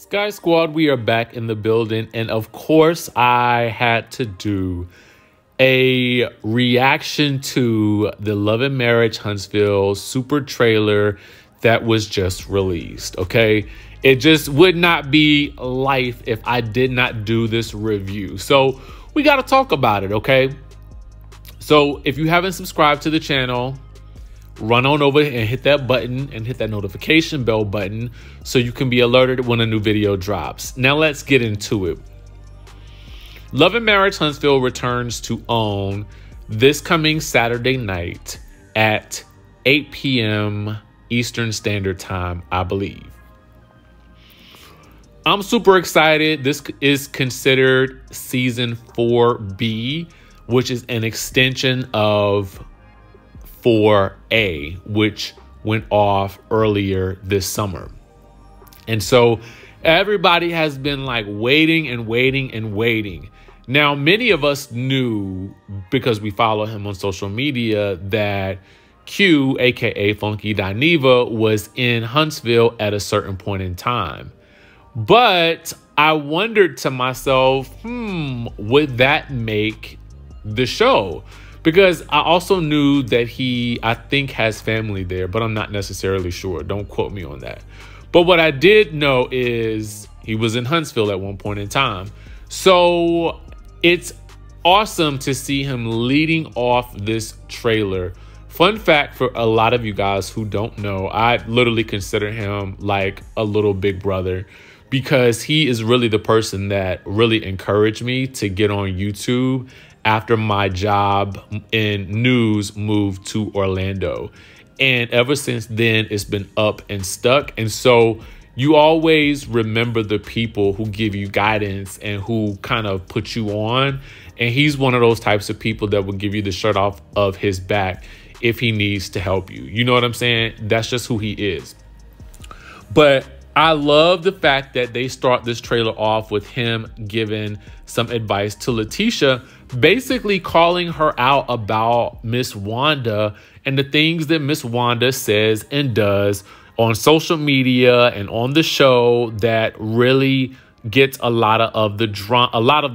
Sky Squad, we are back in the building, and of course I had to do a reaction to the Love and Marriage Huntsville super trailer that was just released, okay? It just would not be life if I did not do this review. So we gotta talk about it, okay? So if you haven't subscribed to the channel, run on over and hit that button and hit that notification bell button so you can be alerted when a new video drops. Now let's get into it. Love and Marriage Huntsville returns to OWN this coming Saturday night at 8 p.m. Eastern Standard Time, I believe. I'm super excited. This is considered season 4B, which is an extension of 4A, which went off earlier this summer. And so everybody has been like waiting and waiting and waiting. Now, many of us knew because we follow him on social media that Q, aka Funky Dineva, was in Huntsville at a certain point in time. But I wondered to myself, would that make the show? Because I also knew that he, I think, has family there, but I'm not necessarily sure. Don't quote me on that. But what I did know is he was in Huntsville at one point in time. So it's awesome to see him leading off this trailer. Fun fact for a lot of you guys who don't know, I literally consider him like a little big brother, because he is really the person that really encouraged me to get on YouTube after my job in news moved to Orlando. And ever since then, it's been up and stuck. And so you always remember the people who give you guidance and who kind of put you on. And he's one of those types of people that will give you the shirt off of his back if he needs to help you. You know what I'm saying? That's just who he is. But I love the fact that they start this trailer off with him giving some advice to Latisha, basically calling her out about Miss Wanda and the things that Miss Wanda says and does on social media and on the show that really gets a lot of the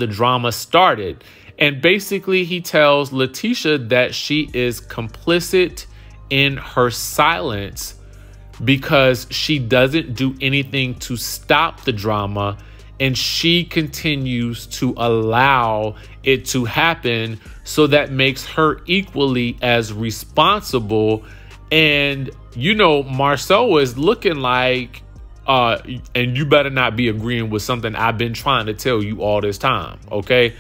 drama started. And basically he tells Latisha that she is complicit in her silence because she doesn't do anything to stop the drama, and she continues to allow it to happen. So that makes her equally as responsible. And, you know, Marsau is looking like, and you better not be agreeing with something I've been trying to tell you all this time, okay?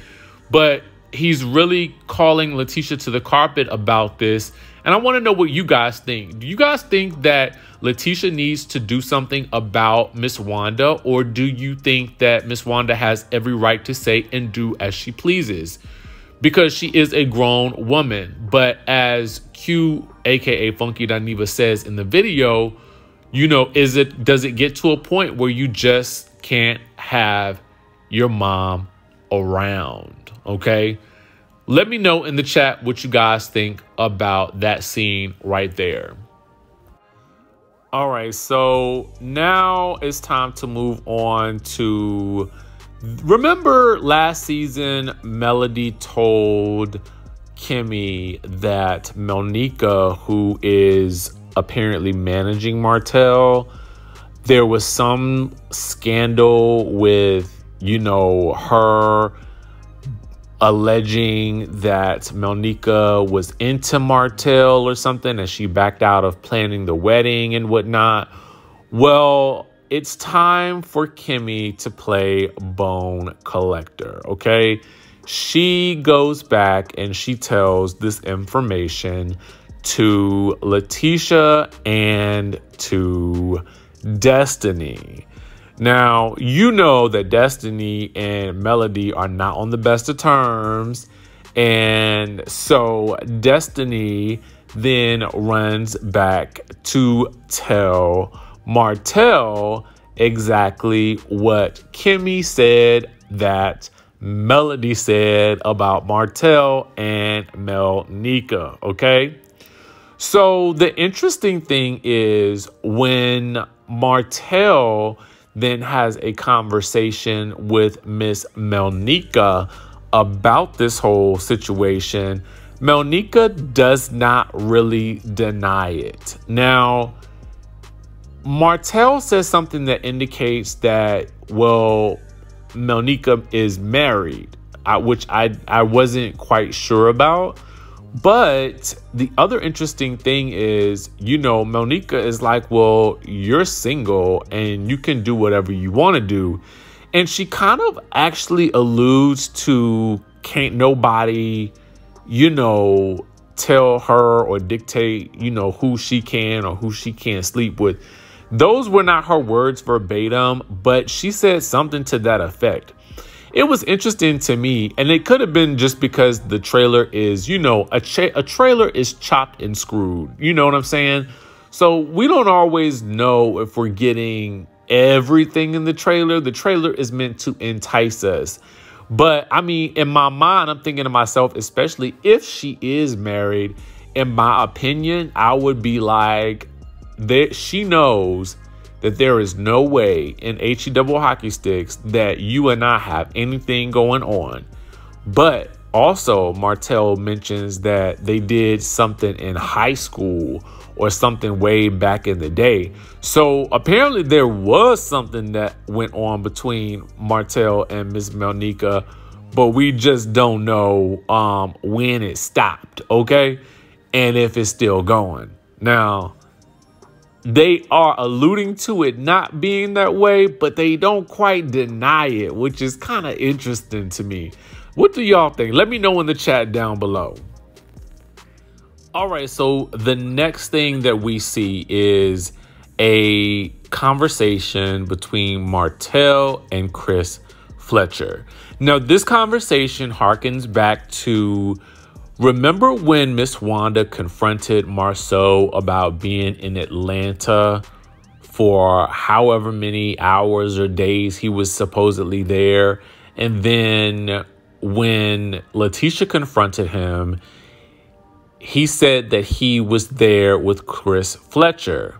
But he's really calling Latisha to the carpet about this. And I want to know what you guys think. Do you guys think that Latisha needs to do something about Miss Wanda, or do you think that Miss Wanda has every right to say and do as she pleases? Because she is a grown woman. But as Q, aka Funky Dineva, says in the video, you know, does it get to a point where you just can't have your mom around? Okay. Let me know in the chat what you guys think about that scene right there. All right, so now it's time to move on to... Remember last season, Melody told Kimmy that Melnika, who is apparently managing Martell, there was some scandal with, you know, her alleging that Melnica was into Martell or something, and she backed out of planning the wedding and whatnot. Well, it's time for Kimmy to play bone collector, okay? She goes back and she tells this information to Latisha and to Destiny. Now, you know that Destiny and Melody are not on the best of terms. And so Destiny then runs back to tell Martell exactly what Kimmy said that Melody said about Martell and Melnica, okay? So the interesting thing is when Martell then has a conversation with Miss Melnika about this whole situation. Melnika does not really deny it. Now, Martell says something that indicates that, well, Melnika is married, which I wasn't quite sure about. But the other interesting thing is, you know, Melnika is like, well, you're single and you can do whatever you want to do. And she kind of actually alludes to can't nobody, you know, tell her or dictate, you know, who she can or who she can't sleep with. Those were not her words verbatim, but she said something to that effect. It was interesting to me, and it could have been just because the trailer is, you know, a trailer is chopped and screwed. You know what I'm saying? So we don't always know if we're getting everything in the trailer. The trailer is meant to entice us. But I mean, in my mind, I'm thinking to myself, especially if she is married, in my opinion, I would be like, that she knows that there is no way in HE double hockey sticks that you and I have anything going on. But also Martell mentions that they did something in high school or something way back in the day. So apparently there was something that went on between Martell and Miss Melnika, but we just don't know when it stopped, okay? And if it's still going. Now, they are alluding to it not being that way, but they don't quite deny it, which is kind of interesting to me. What do y'all think? Let me know in the chat down below. All right, so the next thing that we see is a conversation between Martell and Chris Fletcher. Now, this conversation harkens back to, remember when Miss Wanda confronted Marsau about being in Atlanta for however many hours or days he was supposedly there? And then when Latisha confronted him, he said that he was there with Chris Fletcher.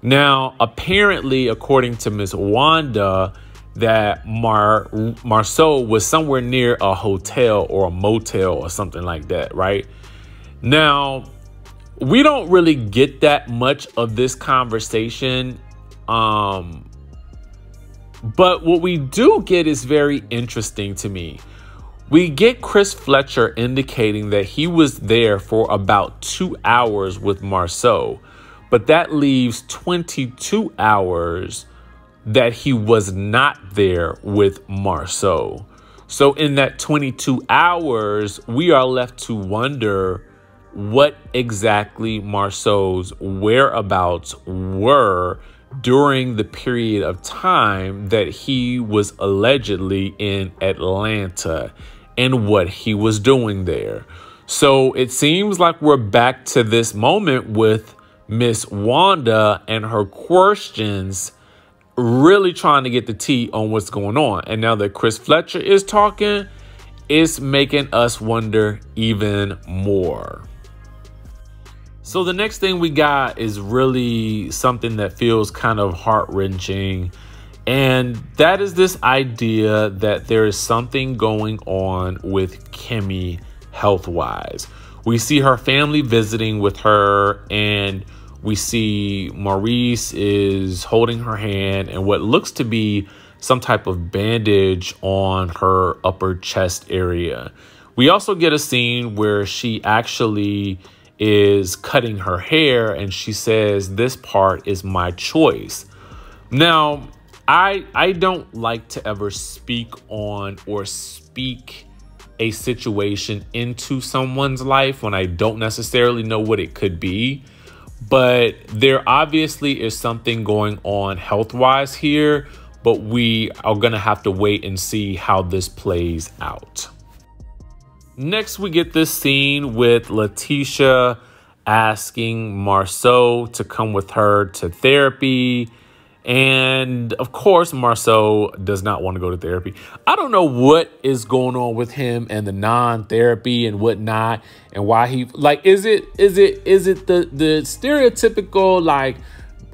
Now, apparently, according to Miss Wanda, that Marsau was somewhere near a hotel or a motel or something like that, right? Now, we don't really get that much of this conversation. But what we do get is very interesting to me. We get Chris Fletcher indicating that he was there for about 2 hours with Marsau, but that leaves 22 hours that he was not there with Marsau. So in that 22 hours, we are left to wonder what exactly Marsau's whereabouts were during the period of time that he was allegedly in Atlanta and what he was doing there. So it seems like we're back to this moment with Miss Wanda and her questions, really trying to get the tea on what's going on. And now that Chris Fletcher is talking, it's making us wonder even more. So the next thing we got is really something that feels kind of heart-wrenching. And that is this idea that there is something going on with Kimmy health-wise. We see her family visiting with her, and we see Maurice is holding her hand and what looks to be some type of bandage on her upper chest area. We also get a scene where she actually is cutting her hair and she says, "This part is my choice." Now, I don't like to ever speak on or speak a situation into someone's life when I don't necessarily know what it could be. But there obviously is something going on health-wise here, but we are going to have to wait and see how this plays out. Next, we get this scene with Latisha asking Marsau to come with her to therapy. And of course, Marsau does not want to go to therapy. I don't know what is going on with him and the non-therapy and whatnot, and why he, like, is it the stereotypical, like,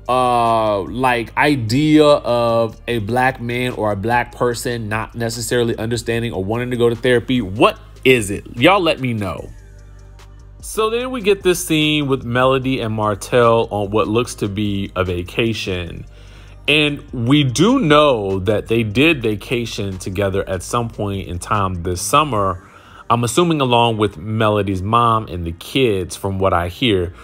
like idea of a black man or a black person not necessarily understanding or wanting to go to therapy? What is it? Y'all let me know. So then we get this scene with Melody and Martell on what looks to be a vacation. And we do know that they did vacation together at some point in time this summer. I'm assuming along with Melody's mom and the kids from what I hear.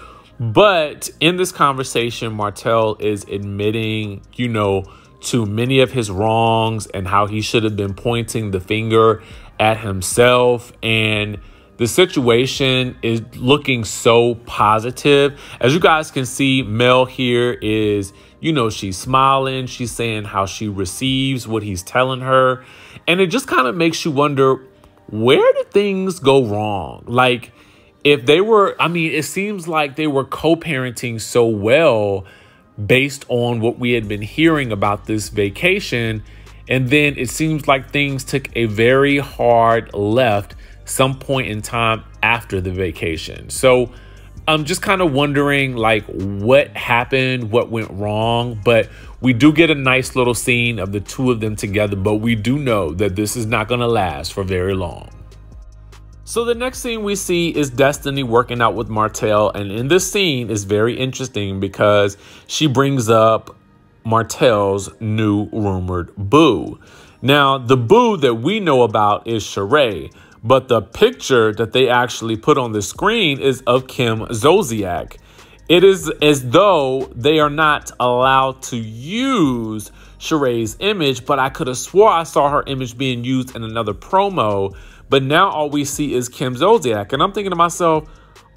But in this conversation, Martell is admitting, you know, to many of his wrongs and how he should have been pointing the finger at himself. And the situation is looking so positive. As you guys can see, Mel here is, you know, she's smiling. She's saying how she receives what he's telling her. And it just kind of makes you wonder, where did things go wrong? Like, if they were, I mean, it seems like they were co-parenting so well based on what we had been hearing about this vacation. And then it seems like things took a very hard left some point in time after the vacation. So I'm just kind of wondering, like, what happened, what went wrong. But we do get a nice little scene of the two of them together. But we do know that this is not going to last for very long. So the next scene we see is Destiny working out with Martell, and in this scene is very interesting because she brings up Martell's new rumored boo. Now, the boo that we know about is Sheree, but the picture that they actually put on the screen is of Kim Zolciak. It is as though they are not allowed to use Sheree's image, but I could have swore I saw her image being used in another promo. But now all we see is Kim Zolciak. And I'm thinking to myself,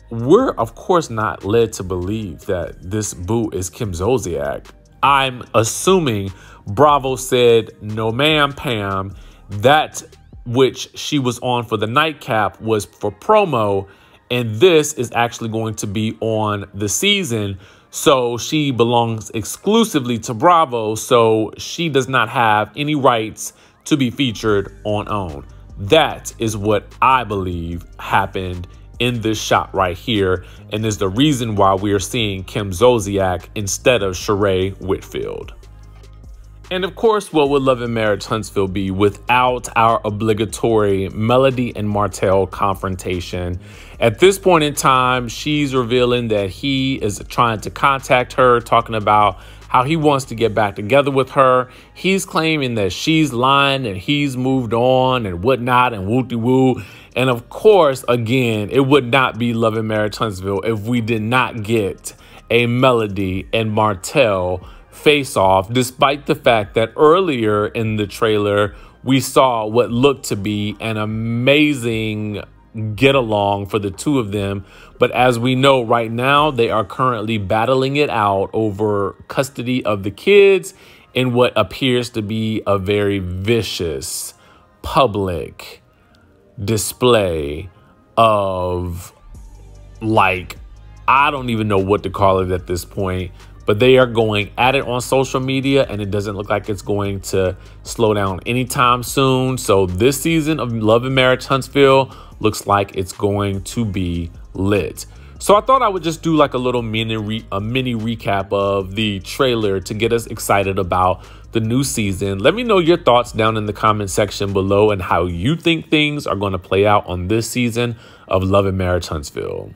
we're, of course, not led to believe that this boo is Kim Zolciak. I'm assuming Bravo said, no, ma'am, Pam, that which she was on for the nightcap was for promo. And this is actually going to be on the season. So she belongs exclusively to Bravo. So she does not have any rights to be featured on OWN. That is what I believe happened in this shot right here, and is the reason why we are seeing Kim Zolciak instead of Sheree Whitfield. And of course, what would Love and Marriage Huntsville be without our obligatory Melody and Martell confrontation? At this point in time, she's revealing that he is trying to contact her, talking about how he wants to get back together with her. He's claiming that she's lying and he's moved on and whatnot and woo-de-woo. And of course, again, it would not be Love and Marriage Huntsville if we did not get a Melody and Martell face-off, despite the fact that earlier in the trailer we saw what looked to be an amazing get-along for the two of them. But as we know right now, they are currently battling it out over custody of the kids in what appears to be a very vicious public display of, like, I don't even know what to call it at this point. But they are going at it on social media, and it doesn't look like it's going to slow down anytime soon. So this season of Love and Marriage Huntsville looks like it's going to be lit. So I thought I would just do like a little mini recap of the trailer to get us excited about the new season. Let me know your thoughts down in the comment section below and how you think things are going to play out on this season of Love and Marriage Huntsville.